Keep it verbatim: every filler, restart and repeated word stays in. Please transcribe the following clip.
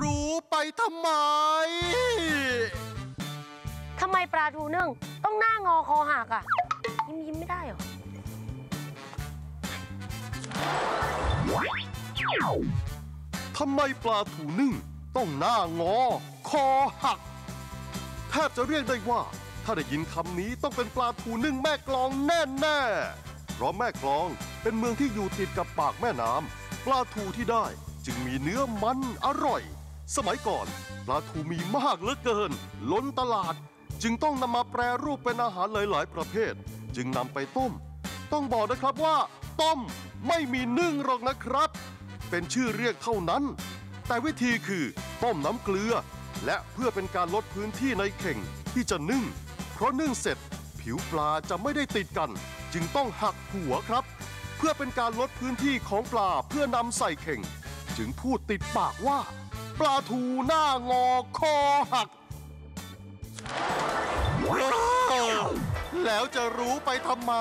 รู้ไปทำไมทำไมปลาทูนึ่งต้องหน้างอคอหักอ่ะยิ้มยิ้มไม่ได้หรอทำไมปลาทูนึ่งต้องหน้างอคอหักแทบจะเรียกได้ว่าถ้าได้ยินคำนี้ต้องเป็นปลาทูนึ่งแม่กลองแน่ๆเพราะแม่กลองเป็นเมืองที่อยู่ติดกับปากแม่น้ำปลาทูที่ได้จึงมีเนื้อมันอร่อยสมัยก่อนปลาทูมีมากเหลือเกินล้นตลาดจึงต้องนำมาแปรรูปเป็นอาหารหลายๆประเภทจึงนำไปต้มต้องบอกนะครับว่าต้มไม่มีนึ่งหรอกนะครับเป็นชื่อเรียกเท่านั้นแต่วิธีคือต้มน้ำเกลือและเพื่อเป็นการลดพื้นที่ในเข่งที่จะนึ่งเพราะนึ่งเสร็จผิวปลาจะไม่ได้ติดกันจึงต้องหักหัวครับเพื่อเป็นการลดพื้นที่ของปลาเพื่อนำใส่เข่งจึงพูดติดปากว่าปลาทูหน้างอคอหักแล้วจะรู้ไปทำไม